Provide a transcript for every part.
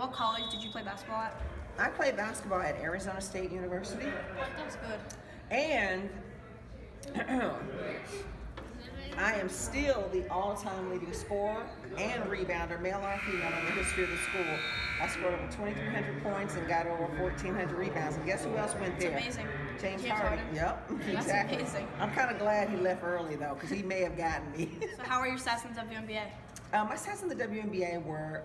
What college did you play basketball at? I played basketball at Arizona State University. That's good. And I am still the all-time leading scorer and rebounder, male or female, in the history of the school. I scored over 2,300 points and got over 1,400 rebounds. And guess who else went there? That's amazing. James Harden. Yep, that's exactly. Amazing. I'm kind of glad he left early, though, because he may have gotten me. So how are your stats in the WNBA? My stats in the WNBA were,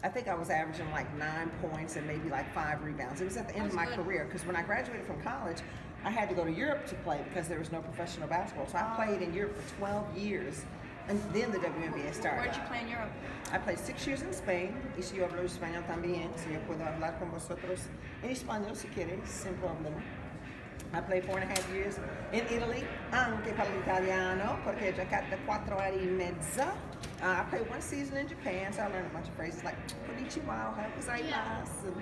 I think I was averaging like 9 points and maybe like 5 rebounds. It was at the end of my career, because when I graduated from college, I had to go to Europe to play because there was no professional basketball. So I played in Europe for 12 years, and then the WNBA started. Where did you play in Europe? I played 6 years in Spain. Y si yo hablo español también, si yo puedo hablar con vosotros en español si quieres, sin problema. I played 4.5 years in Italy, anche per l'italiano, perché giocate 4 ore e mezza. I played 1 season in Japan, so I learned a bunch of phrases like konnichiwa, hakusaimasu, and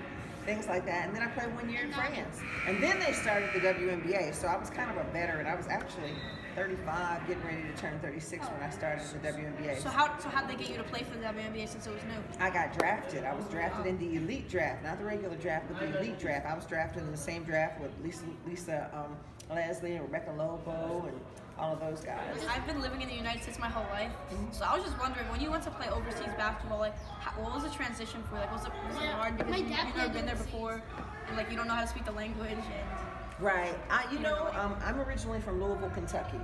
things like that. And then I played 1 year in France. And then they started the WNBA, so I was kind of a veteran. I was actually 35, getting ready to turn 36 when I started the WNBA. So how did they get you to play for the WNBA since it was new? I got drafted. I was drafted in the elite draft, not the regular draft, but the elite draft. I was drafted in the same draft with Lisa Leslie and Rebecca Lobo and all of those guys. I've been living in the United States my whole life, so I was just wondering, when you went to play overseas basketball, like, what was the transition for? Like, was it hard because you've never been there before, and like you don't know how to speak the language? And right. I'm originally from Louisville, Kentucky,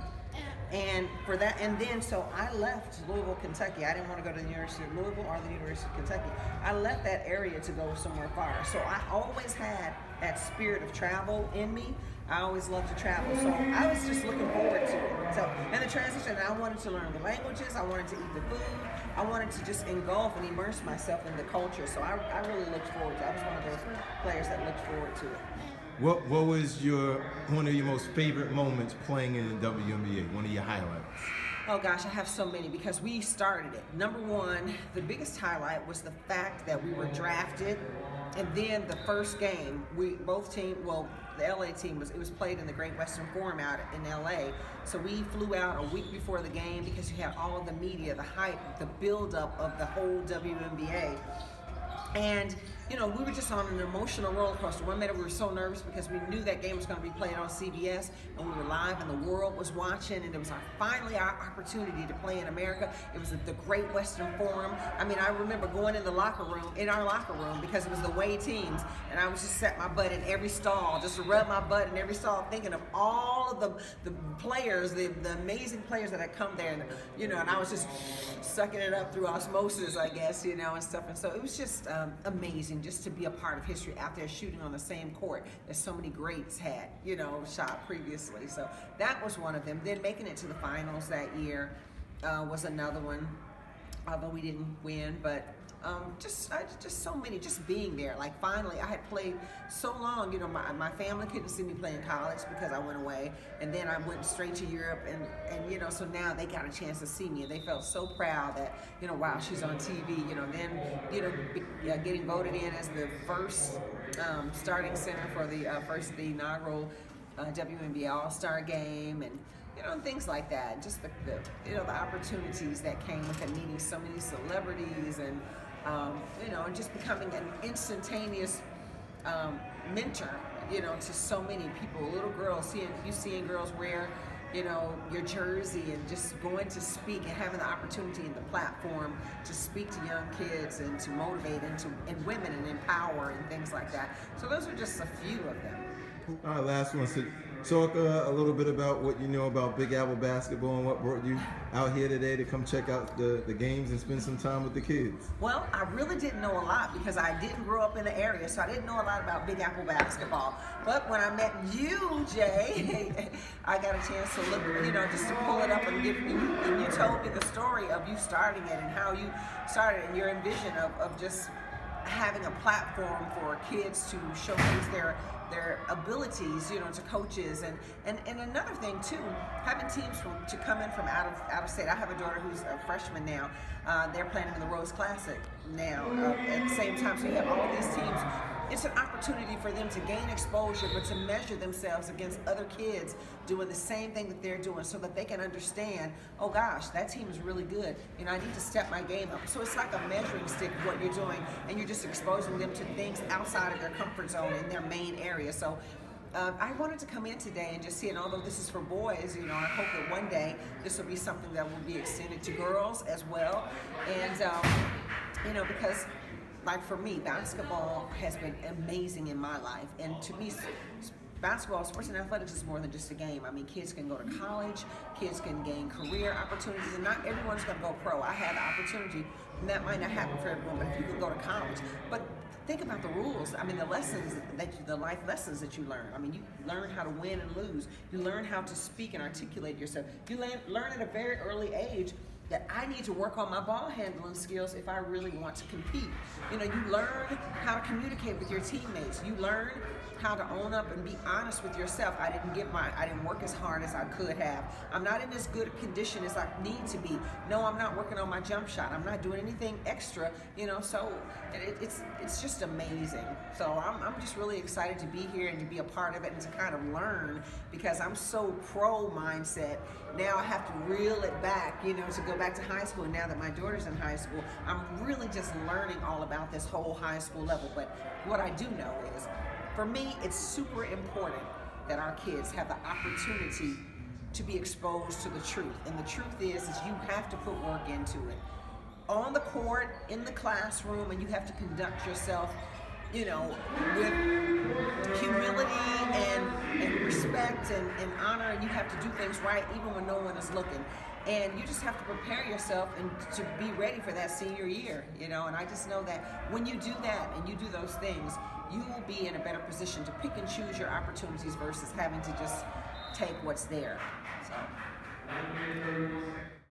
and for that, and then so I left Louisville, Kentucky. I didn't want to go to the University of Louisville or the University of Kentucky. I left that area to go somewhere far. So I always had that spirit of travel in me. I always loved to travel, so I was just looking forward to it. So, and the transition, I wanted to learn the languages, I wanted to eat the food, I wanted to just engulf and immerse myself in the culture, so I really looked forward to it. I was one of those players that looked forward to it. What was one of your most favorite moments playing in the WNBA, one of your highlights? Oh gosh, I have so many because we started it. Number one, the biggest highlight was the fact that we were drafted. And then the first game, the LA team was played in the Great Western Forum out in LA. So we flew out a week before the game because you had all of the media, the hype, the buildup of the whole WNBA. And you know, we were just on an emotional roller coaster. 1 minute we were so nervous because we knew that game was going to be played on CBS, and we were live, and the world was watching, and it was finally our opportunity to play in America. It was the Great Western Forum. I mean, I remember going in the locker room, because it was the away teams, and I was just set my butt in every stall, just rub my butt in every stall, thinking of all of the players, the amazing players that had come there, and you know, and I was just sucking it up through osmosis, I guess, you know, and stuff. And so it was just amazing. Just to be a part of history out there shooting on the same court that so many greats had, you know, shot previously. So that was one of them. Then making it to the finals that year was another one, although we didn't win, but just being there. Like finally, I had played so long, you know, my family couldn't see me play in college because I went away, and then I went straight to Europe, and you know, so now they got a chance to see me, and they felt so proud that, you know, wow, she's on TV, you know, then, you know, getting voted in as the first starting center for the inaugural WNBA All Star game, and you know, things like that. Just the opportunities that came with it, meeting so many celebrities, and you know, just becoming an instantaneous mentor, you know, to so many people. Little girls, seeing girls wear, you know, your jersey, and just going to speak and having the opportunity and the platform to speak to young kids and to motivate and women and empower and things like that. So those are just a few of them. All right, last one. So talk a little bit about what you know about Big Apple Basketball and what brought you out here today to come check out the games and spend some time with the kids. Well, I really didn't know a lot because I didn't grow up in the area, so I didn't know a lot about Big Apple Basketball. But when I met you, Jay, I got a chance to look, you know, just to pull it up and give you, and you told me the story of you starting it and how you started and your envision of just having a platform for kids to showcase their abilities, you know, to coaches, and another thing too, having teams come in from out of state. I have a daughter who's a freshman now. They're playing in the Rose Classic now at the same time. So you have all these teams it's an opportunity for them to gain exposure, but to measure themselves against other kids doing the same thing that they're doing so that they can understand, oh gosh, that team is really good and I need to step my game up. So it's like a measuring stick of what you're doing, and you're just exposing them to things outside of their comfort zone in their main area. So I wanted to come in today and just see it. Although this is for boys, you know, I hope that one day this will be something that will be extended to girls as well. And, you know, because like for me, basketball has been amazing in my life. And to me, basketball, sports and athletics is more than just a game. I mean, kids can go to college, kids can gain career opportunities, and not everyone's gonna go pro. I had the opportunity, and that might not happen for everyone, but if you can go to college. But think about the rules. I mean, the lessons that you, the life lessons that you learn. I mean, you learn how to win and lose. You learn how to speak and articulate yourself. You learn at a very early age that I need to work on my ball handling skills if I really want to compete. You know, you learn how to communicate with your teammates. You learn how to own up and be honest with yourself. I didn't work as hard as I could have. I'm not in as good condition as I need to be. No, I'm not working on my jump shot. I'm not doing anything extra, you know, so it's just amazing. So I'm just really excited to be here and to be a part of it and to kind of learn, because I'm so pro mindset. Now I have to reel it back, you know, to go back to high school. Now that my daughter's in high school, I'm really just learning all about this whole high school level. But what I do know is, for me, it's super important that our kids have the opportunity to be exposed to the truth. And the truth is you have to put work into it. On the court, in the classroom, and you have to conduct yourself, you know, with humility and respect and honor, and you have to do things right even when no one is looking. And you just have to prepare yourself and to be ready for that senior year, you know. And I just know that when you do that and you do those things, you will be in a better position to pick and choose your opportunities versus having to just take what's there. So.